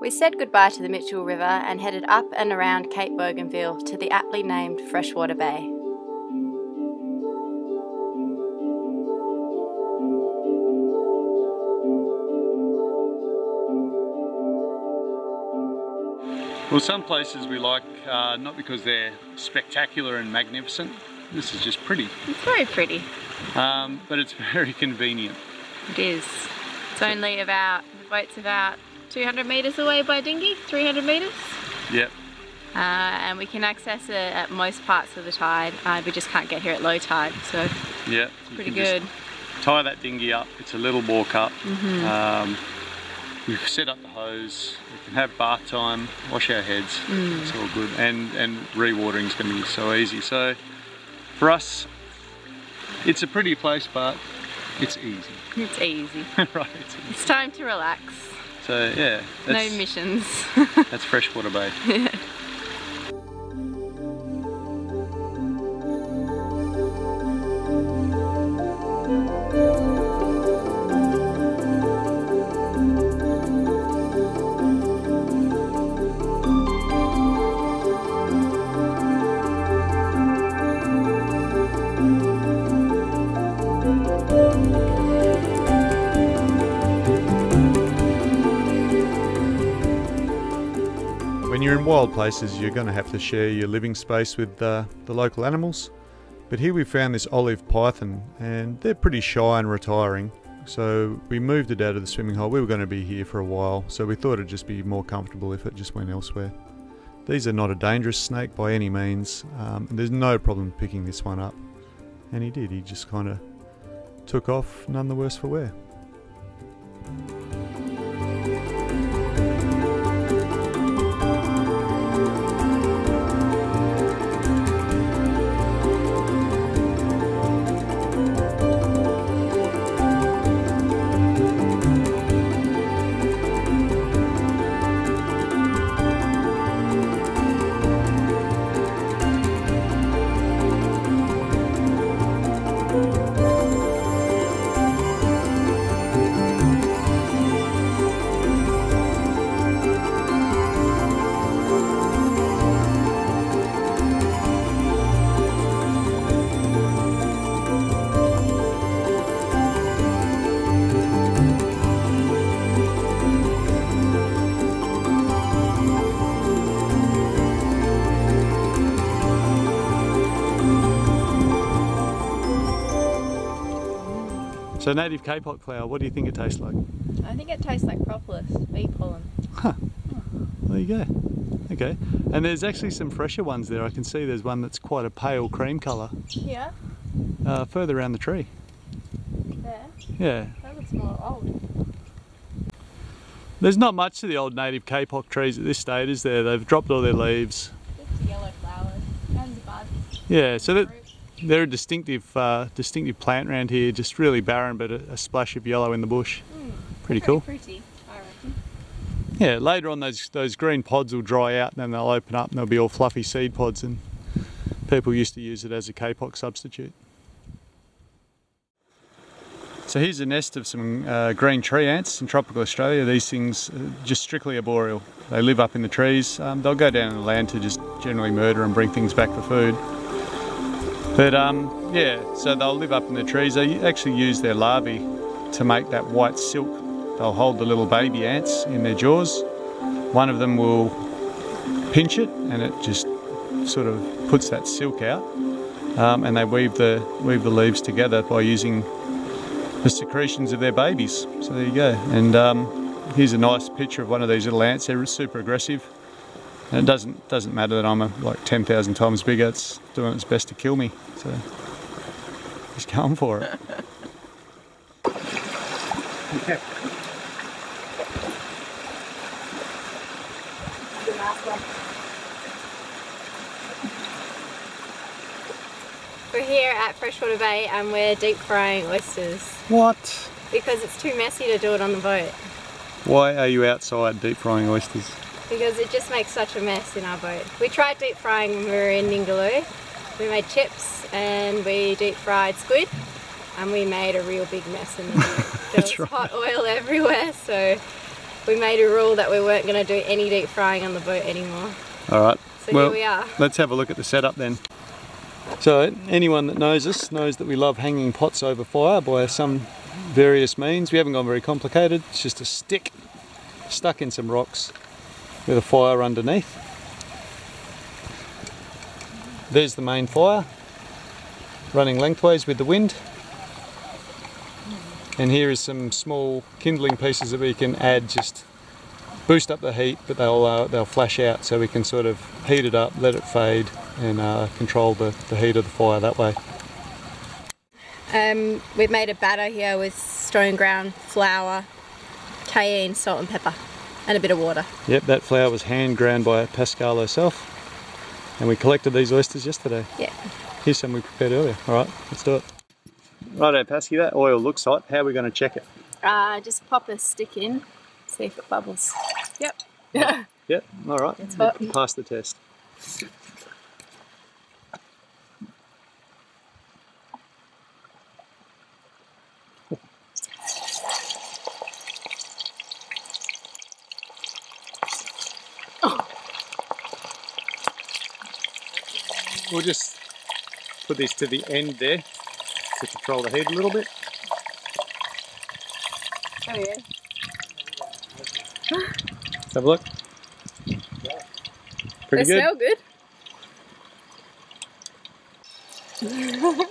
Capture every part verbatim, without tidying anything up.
We said goodbye to the Mitchell River and headed up and around Cape Bougainville to the aptly named Freshwater Bay. Well, some places we like, uh, not because they're spectacular and magnificent. This is just pretty. It's very pretty. Um, but it's very convenient. It is. It's only about, the boat's about two hundred metres away by dinghy, three hundred metres. Yep. Uh, and we can access it at most parts of the tide. Uh, we just can't get here at low tide, so yep. It's pretty good. Tie that dinghy up, it's a little walk up. Mm-hmm. um, We've set up the hose, we can have bath time, wash our heads, mm. It's all good. And, and re-watering is going to be so easy. So for us, it's a pretty place, but it's easy. It's easy. Right. It's, easy. It's time to relax. So yeah. That's, no missions. That's Freshwater Bay. Yeah. When you're in wild places, you're going to have to share your living space with uh, the local animals. But here we found this olive python, and they're pretty shy and retiring. So we moved it out of the swimming hole. We were going to be here for a while, so we thought it'd just be more comfortable if it just went elsewhere. These are not a dangerous snake by any means, um, and there's no problem picking this one up. And he did. He just kind of took off, none the worse for wear. So native kapok flower, what do you think it tastes like? I think it tastes like propolis, bee pollen. Huh. Oh. There you go. Okay. And there's actually some fresher ones there. I can see there's one that's quite a pale cream colour. Yeah. Uh, further around the tree. There? Yeah. That looks more old. There's not much to the old native kapok trees at this stage, is there? They've dropped all their leaves. Just yellow flowers and buds. Yeah, so that... They're a distinctive, uh, distinctive plant around here, just really barren, but a, a splash of yellow in the bush. Mm, pretty cool. Pretty, I reckon. Yeah, later on those those green pods will dry out and then they'll open up and they'll be all fluffy seed pods, and people used to use it as a kapok substitute. So here's a nest of some uh, green tree ants in tropical Australia. These things are just strictly arboreal. They live up in the trees. Um, they'll go down to the land to just generally murder and bring things back for food. But um, yeah, so they'll live up in the trees. They actually use their larvae to make that white silk. They'll hold the little baby ants in their jaws. One of them will pinch it and it just sort of puts that silk out. Um, and they weave the, weave the leaves together by using the secretions of their babies. So there you go. And um, here's a nice picture of one of these little ants. They're super aggressive. And it doesn't doesn't matter that I'm a, like ten thousand times bigger. It's doing its best to kill me, so just going for it. Yeah. We're here at Freshwater Bay and we're deep frying oysters. What? Because it's too messy to do it on the boat. Why are you outside deep frying oysters? Because it just makes such a mess in our boat. We tried deep frying when we were in Ningaloo We made chips and we deep fried squid, and we made a real big mess in the middle. There was right. hot oil everywhere, so we made a rule that we weren't going to do any deep frying on the boat anymore. Alright, so well, here we are. Let's have a look at the setup then. So anyone that knows us knows that we love hanging pots over fire by some various means. We haven't gone very complicated, it's just a stick stuck in some rocks with a fire underneath. There's the main fire, running lengthways with the wind. And here is some small kindling pieces that we can add, just boost up the heat, but they'll, uh, they'll flash out, so we can sort of heat it up, let it fade, and uh, control the, the heat of the fire that way. Um, we've made a batter here with stone ground flour, cayenne, salt and pepper, and a bit of water. Yep, that flour was hand ground by Pascal herself, and we collected these oysters yesterday. Yeah. Here's some we prepared earlier. All right, let's do it. Righto, Pasky, that oil looks hot. How are we going to check it? Uh, just pop a stick in, see if it bubbles. Yep. Yeah. Yep, all right. It's hot. Pass the test. We'll just put this to the end there to control the heat a little bit. Oh yeah. Let's have a look. Pretty they good. They smell good.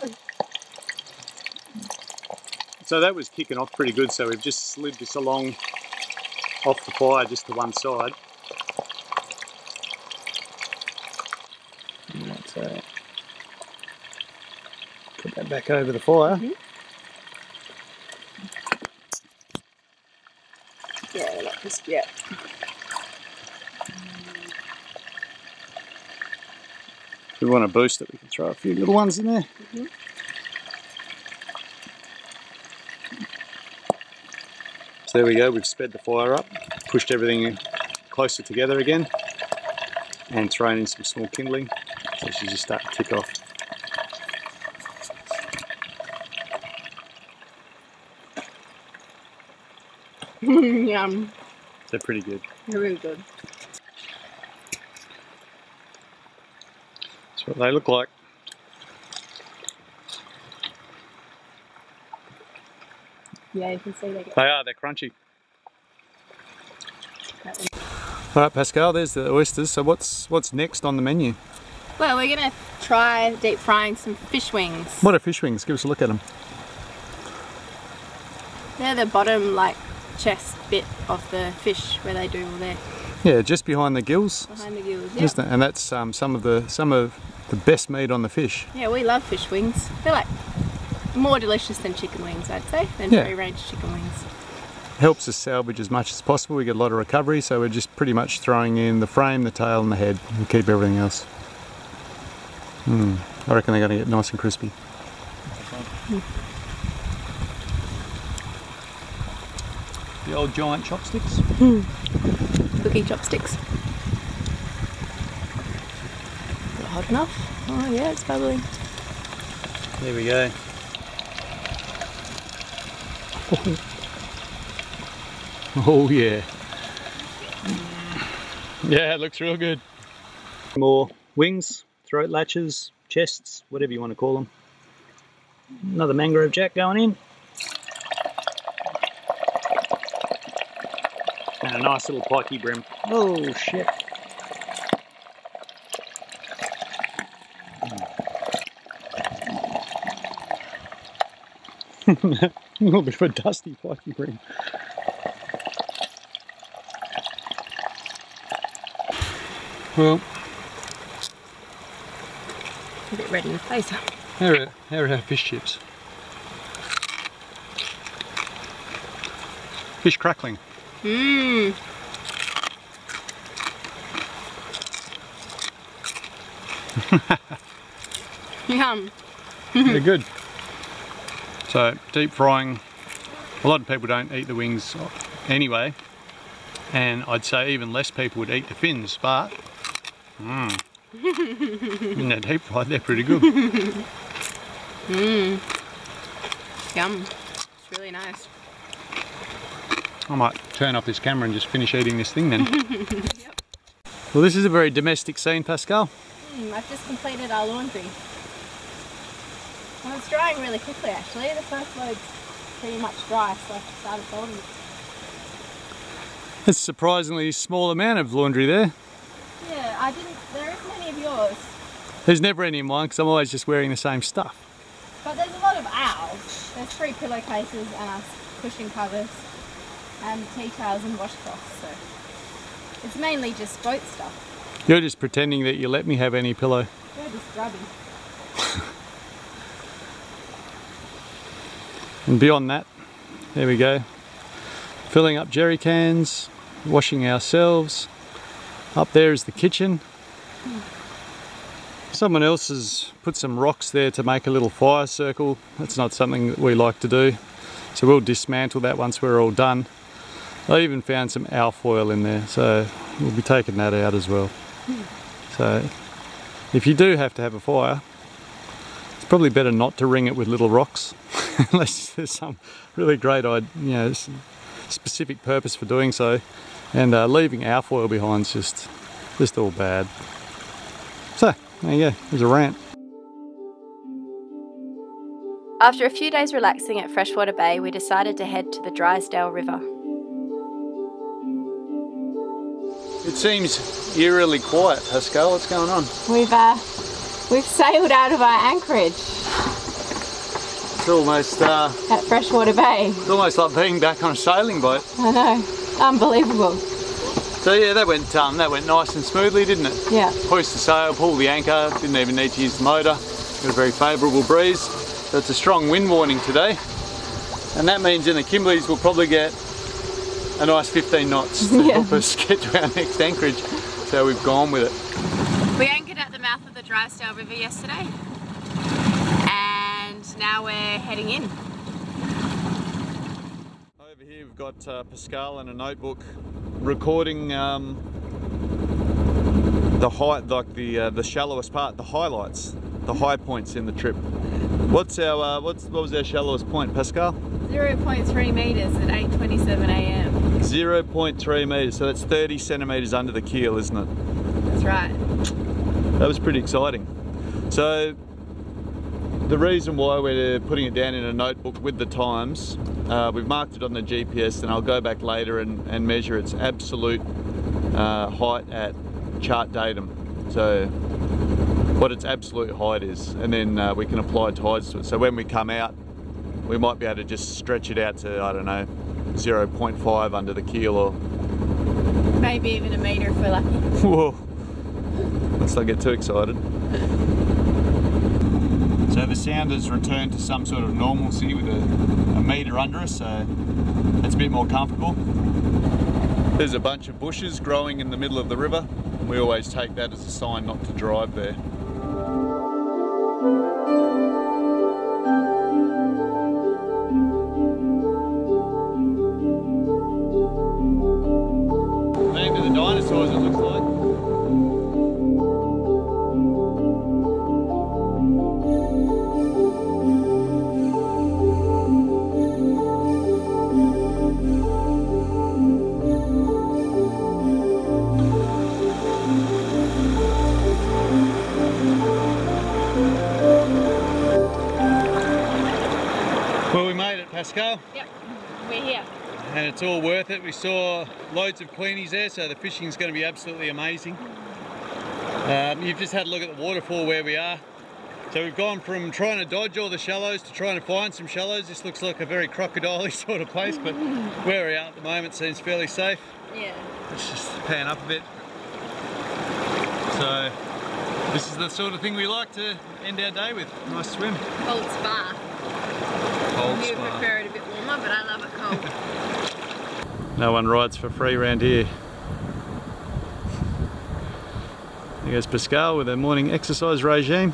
So that was kicking off pretty good, so we've just slid this along off the fire just to one side. So put that back over the fire. Mm-hmm. Yeah, like this, yeah. If we want to boost it, we can throw a few little ones in there. Mm-hmm. So there we go, we've sped the fire up, pushed everything closer together again, and thrown in some small kindling. So she's just starting to tick off. Yum. They're pretty good. They're really good. That's what they look like. Yeah, you can see they get... They are, they're crunchy. Alright Pascal, there's the oysters. So what's, what's next on the menu? Well, we're going to try deep frying some fish wings. What are fish wings? Give us a look at them. They're the bottom, like, chest bit of the fish where they do all their... Yeah, just behind the gills. Behind the gills, yeah. Isn't it? And that's um, some of the some of the best meat on the fish. Yeah, we love fish wings. They're, like, more delicious than chicken wings, I'd say, than yeah. free-range chicken wings. Helps us salvage as much as possible. We get a lot of recovery, so we're just pretty much throwing in the frame, the tail and the head, and keep everything else. Mm, I reckon they're going to get nice and crispy. Mm. The old giant chopsticks. Mm. Cookie chopsticks. Is it hot enough? Oh yeah, it's bubbling. There we go. Oh yeah. Yeah, it looks real good. More wings. Throat latches, chests, whatever you want to call them. Another mangrove jack going in. And a nice little pikey brim. Oh shit. A little bit of a dusty pikey brim. Well, a bit red in the face. Here are, here are our fish chips. Fish crackling. Mmm. Yum. They're good. So deep frying. A lot of people don't eat the wings anyway, and I'd say even less people would eat the fins. But mmm. In that deep fried, they're pretty good. Mmm. Yum. It's really nice. I might turn off this camera and just finish eating this thing then. Yep. Well, this is a very domestic scene, Pascal. Mm, I've just completed our laundry. Well, it's drying really quickly actually. The first load's pretty much dry, so I've started folding it. It's a surprisingly small amount of laundry there. Yeah, I didn't, there isn't any of yours. There's never any in mine because I'm always just wearing the same stuff. But there's a lot of ours. There's three pillowcases and our cushion covers and tea towels and washcloths, so it's mainly just boat stuff. You're just pretending that you let me have any pillow. You're just grubby. And beyond that, there we go, filling up jerry cans, washing ourselves. Up there is the kitchen. Someone else has put some rocks there to make a little fire circle. That's not something that we like to do, so we'll dismantle that once we're all done. I even found some alfoil in there, so we'll be taking that out as well. So if you do have to have a fire, it's probably better not to ring it with little rocks. Unless there's some really great, you know, specific purpose for doing so. And uh, leaving alfoil behind is just, just all bad. So, there you go, there's a rant. After a few days relaxing at Freshwater Bay, we decided to head to the Drysdale River. It seems eerily quiet, Pascal. What's going on? We've, uh, we've sailed out of our anchorage. It's almost uh, at Freshwater Bay. It's almost like being back on a sailing boat. I know, unbelievable. So yeah, that went um, that went nice and smoothly, didn't it? Yeah. Hoist the sail, pull the anchor. Didn't even need to use the motor. Got a very favourable breeze. So it's a strong wind warning today, and that means in the Kimberleys we'll probably get a nice fifteen knots to yeah. help us get to our next anchorage. So we've gone with it. We anchored at the mouth of the Drysdale River yesterday. Now we're heading in. Over here we've got uh, Pascal and a notebook recording um, the high, like the uh, the shallowest part, the highlights, the high points in the trip. What's our uh, what's what was our shallowest point, Pascal? zero point three meters at eight twenty-seven a m zero point three meters, so that's thirty centimeters under the keel, isn't it? That's right. That was pretty exciting. So. The reason why we're putting it down in a notebook with the times, uh, we've marked it on the G P S and I'll go back later and, and measure its absolute uh, height at chart datum. So what its absolute height is, and then uh, we can apply tides to it. So when we come out, we might be able to just stretch it out to, I don't know, zero point five under the keel or... Maybe even a metre if we're lucky. Whoa, let's not get too excited. So the sound has returned to some sort of normalcy with a, a metre under us, so it's a bit more comfortable. There's a bunch of bushes growing in the middle of the river. We always take that as a sign not to drive there. Maybe the dinosaurs, it looks like. Pascal? Yep, we're here. And it's all worth it. We saw loads of queenies there, so the fishing is going to be absolutely amazing. Um, you've just had a look at the waterfall where we are. So we've gone from trying to dodge all the shallows to trying to find some shallows. This looks like a very crocodile-y sort of place, but where we are at the moment seems fairly safe. Yeah. Let's just pan up a bit. So this is the sort of thing we like to end our day with. Nice swim. Cold spa. Cold you spa. Prefer it a bit warmer, but I love it cold. No one rides for free round here. There goes Pascal with her morning exercise regime,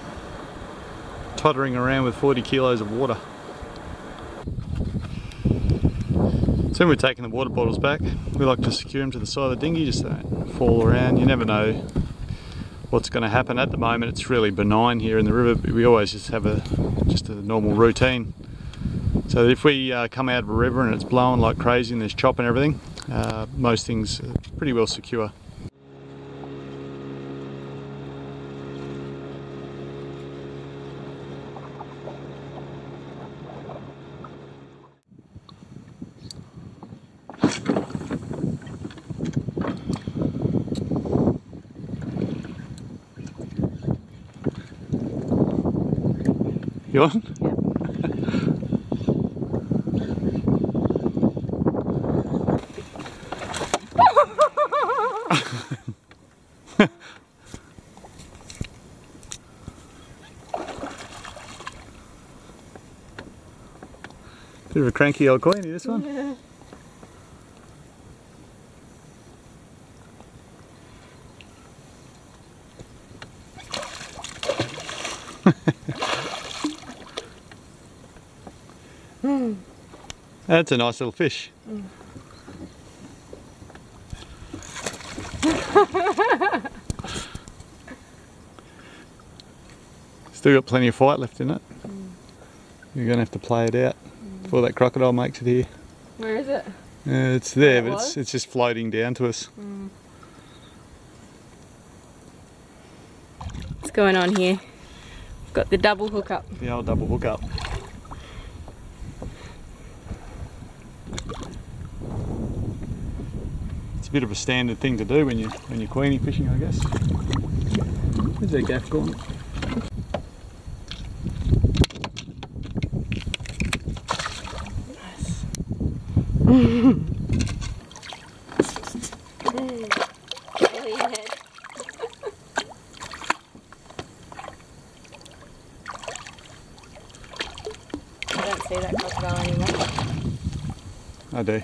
tottering around with forty kilos of water. Soon we're taking the water bottles back. We like to secure them to the side of the dinghy just so they don't fall around. You never know what's going to happen. At the moment it's really benign here in the river, but we always just have a just a normal routine. So if we uh, come out of a river and it's blowing like crazy and there's chop and everything, uh, most things are pretty well secure. You on? Yep. Bit of a cranky old queenie, this one. Yeah. That's a nice little fish. Mm. Still got plenty of fight left in it. Mm. You're going to have to play it out mm. before that crocodile makes it here. Where is it? Uh, it's there, but it's, it's just floating down to us. Mm. What's going on here? We've got the double hookup. The old double hookup. Bit of a standard thing to do when you when you're queenie fishing, I guess. Where's that gaff gone? Nice. I don't see that crocodile anymore. I do.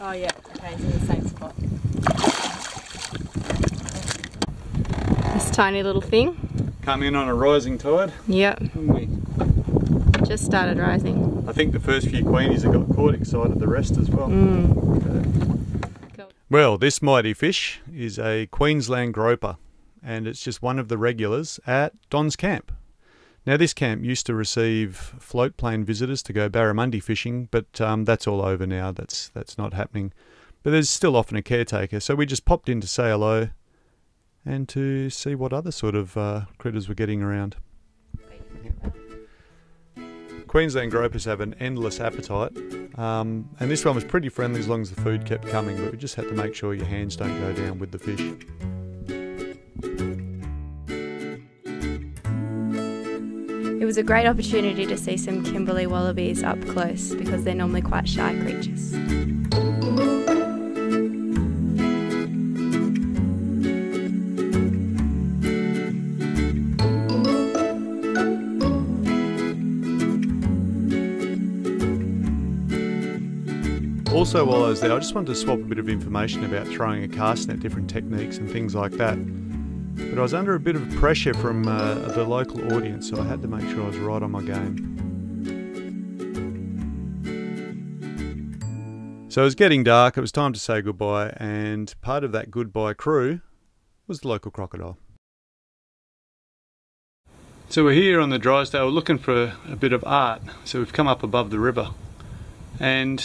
Oh yeah, okay, it's in the same spot. This tiny little thing. Come in on a rising tide. Yep. We? Just started rising. I think the first few queenies that got caught excited the rest as well. Mm. Okay. Cool. Well, this mighty fish is a Queensland groper, and it's just one of the regulars at Don's Camp. Now this camp used to receive float plane visitors to go barramundi fishing, but um, that's all over now, that's, that's not happening. But there's still often a caretaker, so we just popped in to say hello and to see what other sort of uh, critters were getting around. Queensland gropers have an endless appetite, um, and this one was pretty friendly as long as the food kept coming, but we just had to make sure your hands don't go down with the fish. It was a great opportunity to see some Kimberley wallabies up close because they're normally quite shy creatures. Also, while I was there, I just wanted to swap a bit of information about throwing a cast net, different techniques and things like that. But I was under a bit of pressure from uh, the local audience, so I had to make sure I was right on my game. So it was getting dark, it was time to say goodbye, and part of that goodbye crew was the local crocodile. So we're here on the Drysdale, we're looking for a bit of art, so we've come up above the river. And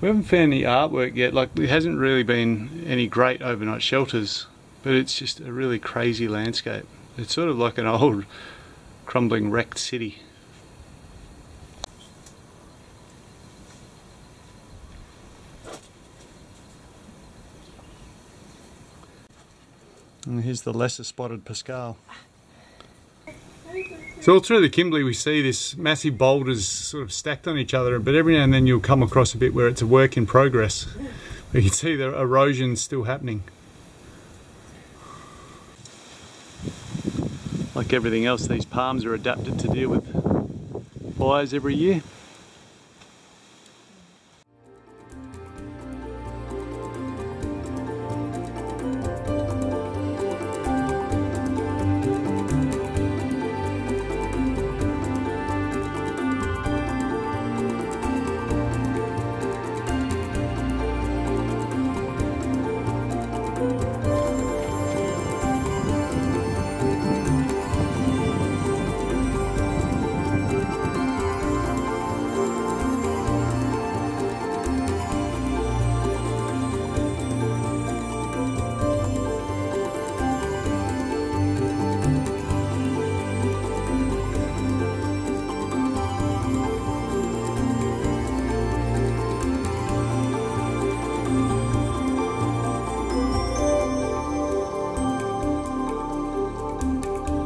we haven't found any artwork yet, like there hasn't really been any great overnight shelters. But it's just a really crazy landscape. It's sort of like an old, crumbling, wrecked city. And here's the lesser spotted Pascal. So all through the Kimberley we see this massive boulders sort of stacked on each other, but every now and then you'll come across a bit where it's a work in progress. You can see the erosion's still happening. Like everything else, these palms are adapted to deal with fires every year.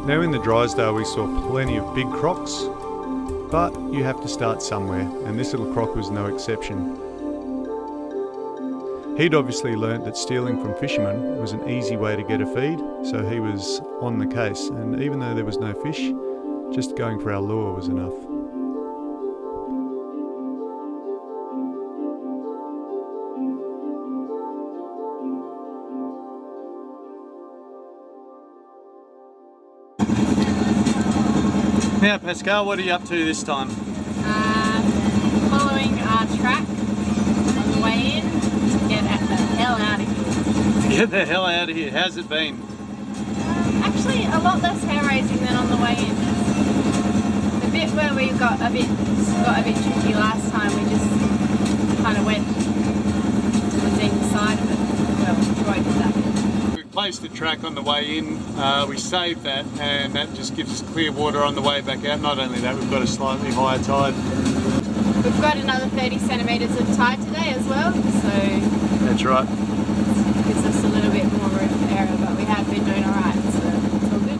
Now in the Drysdale we saw plenty of big crocs, but you have to start somewhere, and this little croc was no exception. He'd obviously learnt that stealing from fishermen was an easy way to get a feed, so he was on the case, and even though there was no fish, just going for our lure was enough. Now Pascal, what are you up to this time? Um, following our track on the way in to get the hell out of here. To get the hell out of here. How's it been? Um, actually a lot less hair raising than on the way in. The bit where we got a bit got a bit tricky last time, we just kind of went to the deep side of it. Well, Troy did that bit. Placed the track on the way in, uh, we saved that, and that just gives us clear water on the way back out. Not only that, we've got a slightly higher tide. We've got another thirty centimetres of tide today as well, so that's right. It gives us a little bit more room for error, but we have been doing alright, so it's all good.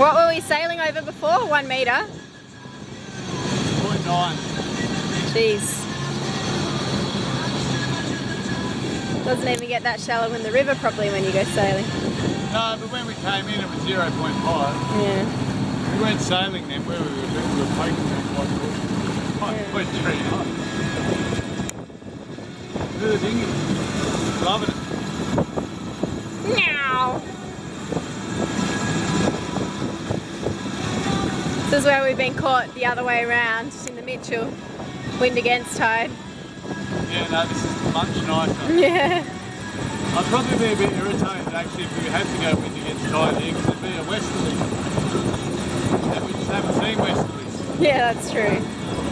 What were we sailing over before? One metre? point nine. Jeez. Doesn't even get that shallow in the river probably when you go sailing. No, but when we came in it was zero point five. Yeah. We weren't sailing then, where we were, we were poking them quite good. five point three nine. Good dinghy. Loving it. Now. This is where we've been caught the other way around, in the Mitchell, wind against tide. Yeah, no, this is much nicer. Yeah. I'd probably be a bit irritated actually if we had to go wind against tide here, because it'd be a westerly. And we just haven't seen westerlies. Yeah, that's true.